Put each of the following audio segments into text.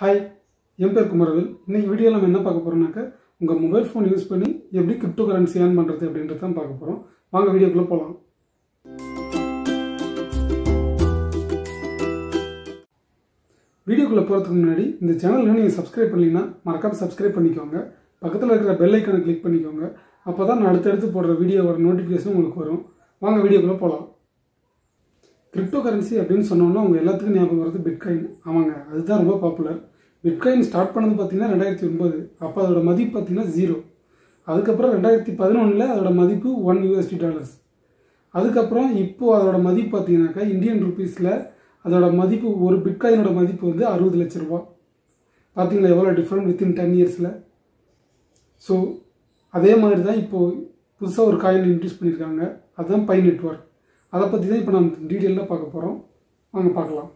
High emperor कुमरवेल इनकी video नाम என்ன பார்க்க போறோம்னா உங்க மொபைல் ஃபோன் யூஸ் பண்ணி எப்படி கிரிப்டோ கரன்சி earn பண்றது அப்படின்றத தான் பார்க்க போறோம் வாங்க வீடியோக்குள்ள போலாம் வீடியோக்குள்ள போறதுக்கு முன்னாடி இந்த சேனலை நீங்க சப்ஸ்கிரைப் பண்ணலனா மறக்காம சப்ஸ்கிரைப் பண்ணிக்கோங்க பக்கத்துல இருக்கிற பெல் ஐகானை கிளிக் பண்ணிக்கோங்க அப்பதான் நான் அடுத்து போடுற வீடியோவோட நோட்டிஃபிகேஷன் உங்களுக்கு வரும் வாங்க வீடியோக்குள்ள போலாம் क्रिप्टो करेंसी अब उल्त बिटकॉइन अदा रोम पॉपुलर बिटकॉइन स्टार्ट पड़े पाती रही पाती जीरो अदक रिप वन यूएसडी डॉलर्स अदको मद पाती इंडियन रुपीस और बिटकॉइन मद अरुद लक्ष रूपा पाती डिफरेंट विदिन 10 इयर्स सो अदार इस और कॉइन इंट्रोड्यूस पड़ा अदा पाई नेटवर्क அதை பத்தி தான் இப்போ நாம டீடைலா பார்க்க போறோம் வாங்க பார்க்கலாம்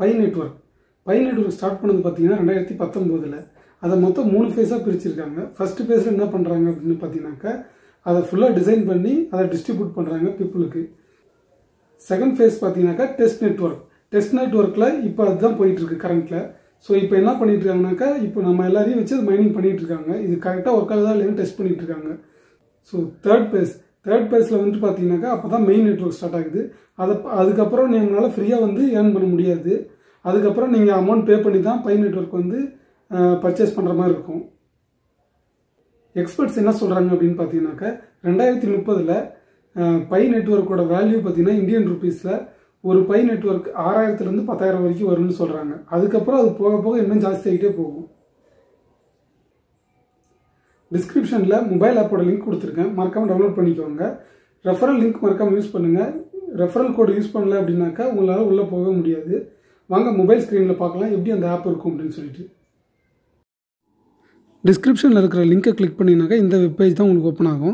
பை நெட்வொர்க் ஸ்டார்ட் பண்ணது பாத்தீங்கன்னா 2019ல அத மொத்தம் 3 ஃபேஸா பிரிச்சிருக்காங்க ஃபர்ஸ்ட் ஃபேஸ்ல என்ன பண்றாங்க அப்படினு பாத்தீங்கன்னா அத ஃபுல்லா டிசைன் பண்ணி அத டிஸ்ட்ரிபியூட் பண்றாங்க பீப்பிளுக்கு செகண்ட் ஃபேஸ் பாத்தீங்கன்னா டெஸ்ட் நெட்வொர்க்ல இப்போ அதான் போயிட்டு இருக்கு கரண்ட்ல சோ இப்போ என்ன பண்ணிட்டு இருக்காங்கன்னா இப்போ நம்ம எல்லாரையும் வெச்சு மைனிங் பண்ணிட்டு இருக்காங்க இது கரெக்ட்டா வர்க் ஆகுதா இல்லன்னு டெஸ்ட் பண்ணிட்டு இருக்காங்க சோ थर्ड फेस वह पाती मेन नेटवर्क स्टार्ट आदमी फ्रीया वो एर्न पड़ मुड़ा अदक अमौंट पे पड़ी दा पाई नेटवर्क वो पर्चेस पड़े मारे एक्सपर्ट्स अब पाती 2030 पाई नेटवर्क वैल्यू पाती इंडियन रुपीस और पाई नेटवर्क 6000 से 10000 वरैक्कु वरुम अदको इन जास्ती आगिटे पोगुम डिस्क्रिप्शन मोबाइल ऐप लिंक को मरकाम डाउनलोड पड़ों रेफरल लिंक मरकाम यूस पड़ूंग रेफरल कोड यूस पड़े अब मुड़ा मोबाइल स्क्रीन पाकल एप्ली अब डिस्क्रिप्शन लिंक क्लिक पड़ीना इत वेबपेज ओपन आगे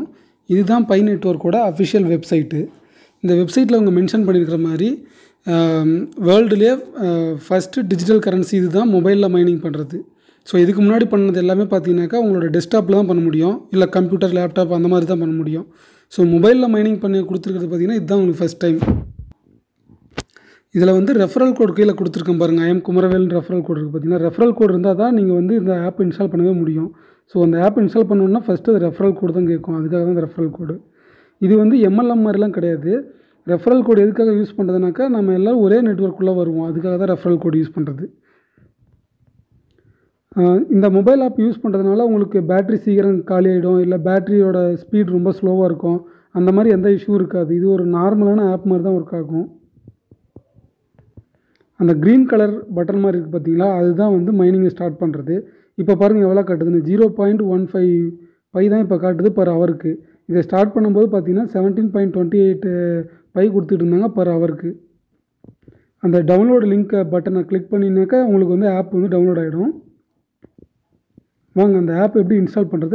इतना पाई नेटवर्क ऑफिशियल वेबसाइट वेबसाइट उन्हें मेंशन पड़ी मारे वर्ल्डले फर्स्ट डिजिटल करेंसी इतना मोबाइल माइनिंग पड़े सो इतनी मुना पड़े पाती डेस्कटॉप पड़ मुझे इला कंप्यूटर लैपटॉप अंमारी पड़ मुझे सो मोबाइल माइनिंग पड़ी कुछ पाती फर्स्ट टाइम इतना रेफरल कोड कील को I am Kumaravel referral code पाती रेफरल कोडा नहीं आप इंस्टॉल पड़े मुझे सो अप इंस्टॉल पड़ोना फर्स्ट रेफरल कोड कद रेफरल कोड इतनी एमएलएम मारे क्या रेफरल कोड यूस पड़ेदा नाम एल नेटवर्क वर्व अद रेफरल कोड यूस पड़े இந்த மொபைல் ஆப் யூஸ் பண்றதுனால உங்களுக்கு பேட்டரி சீக்கிரம் காலி ஆயிடும் இல்ல பேட்டரியோட ஸ்பீட் ரொம்ப ஸ்லோவா இருக்கும் அந்த மாதிரி எந்த இஷ்யூ இருக்காது இது ஒரு நார்மலான ஆப் மாதிரி தான் வர்க் ஆகும் அந்த கிரீன் கலர் பட்டன் மாதிரி இருக்கு பாத்தீங்களா அதுதான் வந்து மைனிங் ஸ்டார்ட் பண்றது இப்போ பாருங்க எவ்வளவு காட்டுதுன்னு 0.15 பை தான் இப்போ காட்டுது per ஹவருக்கு இத ஸ்டார்ட் பண்ணும்போது பாத்தீங்கன்னா 17.28 பை கொடுத்துட்டு இருந்தாங்க per ஹவருக்கு அந்த டவுன்லோட் லிங்க் பட்டனை கிளிக் பண்ணினாக்க உங்களுக்கு வந்து ஆப் வந்து டவுன்லோட் ஆயிடும் वाँग आप इंस्टॉल पड़े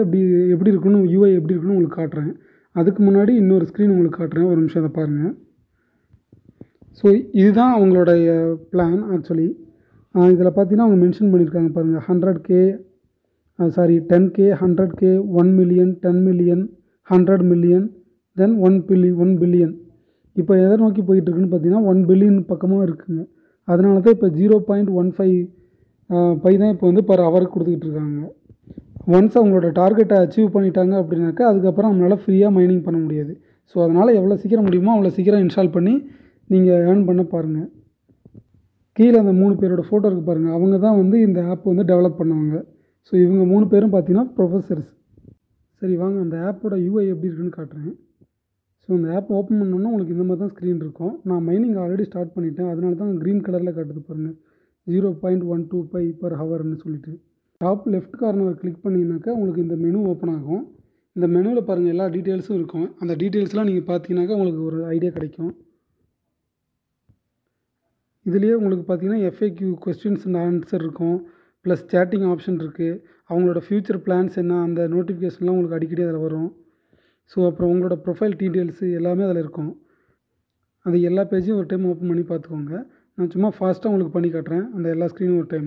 एप्ली यूआई एप्ली काटे अद्कना इन स्क्रीन उ काटे और निम्स पारें सो इतना प्लान आक्चुअली पाती मेंशन पड़ा 100K सारी 10K 100K 1 million 10 million 100 million then 1 billion இப்போ எதை நோக்கி போயிட்டு இருக்குன்னு பாத்தீங்கன்னா 1 பில்லியன் பக்கமா இருக்குங்க அதனால தான் இப்போ 0.15 பை தான் இப்போ வந்து per hour கொடுத்துக்கிட்டு இருக்காங்க वन्स उंगलोड टारगेट अचीव पण्णिट्टांग अप्पडिनाक्का अदुक्कु अप्पुरम नम्मलाल फ्रीया माइनिंग पण्ण मुडियादु सो अदनाल एव्वलो सीकिरम मुडियुमो अव्वलो सीकिरम इंस्टॉल पण्णि नींगा अर्न पण्ण पारुंगा कीळे अंद मूणु पेरोड फोटो इरुक्कु पारुंगा अवंगा तान वंदु इंदा आप वंदु डेवलप पण्णवंगा सो इवंगा मूणु पेरुम पात्तीना प्रोफेसर्स सरी वांगा अंद आपोड यूआई एप्पडी इरुक्कुनु काट्रेन सो अंद आप ओपन पण्णोना उंगलुक्कु इंद मारी तान स्क्रीन इरुक्कुम नान माइनिंग ऑलरेडी स्टार्ट पण्णिट्टेन अदनाल तान ग्रीन कलरला काट्टुदु पारुंगा 0.12 पै per hour नु सोल्लिट्टु टॉप लेफ्ट कॉर्नर क्लिक पण्णीनाक्का उंगलुक्कु इंद मेनू ओपन आगुम इंद मेनूला पारुंगा एल्ला डीटेल्सुम इरुक्कुम अंद डीटेल्सला नींगा पात्तीनाक्का उंगलुक्कु ओरु आइडिया किडैक्कुम इदुलये उंगलुक्कु पात्तीना FAQ क्वेश्चन्स अंड आंसर इरुक्कुम प्लस चैटिंग ऑप्शन इरुक्कु अवंगलोड फ्यूचर प्लान्स एन्ना अंद नोटिफिकेशनला उंगलुक्कु अडिक्कடி अदला वरुम सो अप्पुरम उंगलोड प्रोफाइल डीटेल्स एल्लामे अदला इरुक्कुम अंद एल्ला पेजैयुम ओरु टाइम ओपन पण्णि पात्तुकोंगा नान सुम्मा फास्टा उंगलुक्कु पण्णि काट्रेन अंद एल्ला स्क्रीनैयुम ओरु टाइम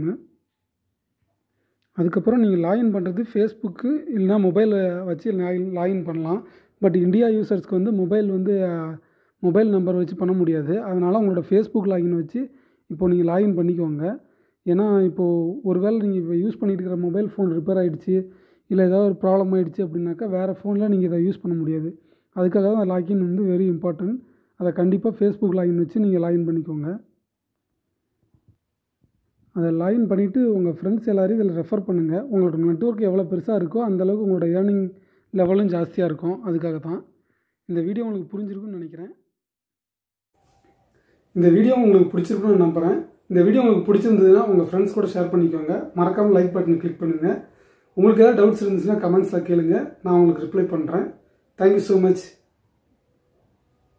अदको नहीं लाइन पड़े फेसबुक इलेना मोबाइल वे लाइन पड़ला but India users mobile number वे पड़ मुड़ा फेसबुक लागिन वे இப்போ நீங்கள் லாகின் பண்ணிக்கோங்க. ஏன்னா இப்போது ஒரு வேளை நீங்கள் இப்போ யூஸ் பண்ணிகிட்டு இருக்கிற மொபைல் ஃபோன் ரிப்பேர் ஆகிடுச்சு இல்லை ஏதாவது ஒரு ப்ராப்ளம் ஆகிடுச்சு அப்படின்னாக்கா வேறு ஃபோனில் நீங்கள் இதை யூஸ் பண்ண முடியாது. அதுக்காக தான் லாகின் வந்து வெரி இம்பார்ட்டன்ட். அதை கண்டிப்பாக ஃபேஸ்புக் லாகின் வச்சு நீங்கள் லாகின் பண்ணிக்கோங்க. அதை லாகின் பண்ணிவிட்டு உங்கள் ஃப்ரெண்ட்ஸ் எல்லோரும் இதில் ரெஃபர் பண்ணுங்கள். உங்களோட நெட்வொர்க் எவ்வளோ பெருசாக இருக்கோ அந்தளவுக்கு உங்களோட ஏர்னிங் லெவலும் ஜாஸ்தியாக இருக்கும். அதுக்காக தான் இந்த வீடியோ உங்களுக்கு புரிஞ்சிருக்குன்னு நினைக்கிறேன். இந்த வீடியோ உங்களுக்கு பிடிச்சிருக்குன்னு நம்புகிறேன். இந்த வீடியோ உங்களுக்கு பிடிச்சிருந்ததுன்னா உங்கள் ஃப்ரெண்ட்ஸ் கூட ஷேர் பண்ணிக்கோங்க. மறக்காமல் லைக் பட்டனை கிளிக் பண்ணுங்கள். உங்களுக்கு ஏதாவது டவுட்ஸ் இருந்துச்சுன்னா கமெண்ட்ஸில் கேளுங்கள். நான் உங்களுக்கு ரிப்ளை பண்ணுறேன். Thank you so much.